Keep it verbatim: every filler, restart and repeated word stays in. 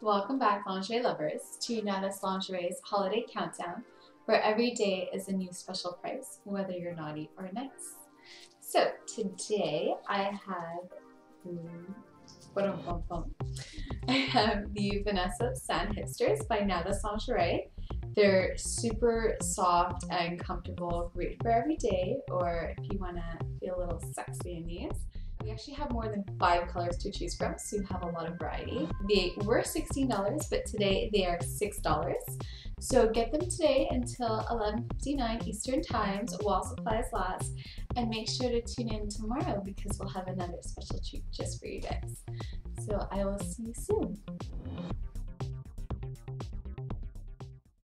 Welcome back, lingerie lovers, to Now That's Lingerie's holiday countdown, where every day is a new special price, whether you're naughty or nice. So today I have um, I have the Vanessa Sand Hipsters by Now That's Lingerie. They're super soft and comfortable, great for every day, or if you want to feel a little sexy in these. We actually have more than five colors to choose from, so you have a lot of variety. They were sixteen dollars, but today they are six dollars. So get them today until eleven fifty-nine Eastern Time while supplies last, and make sure to tune in tomorrow because we'll have another special treat just for you guys. So I will see you soon.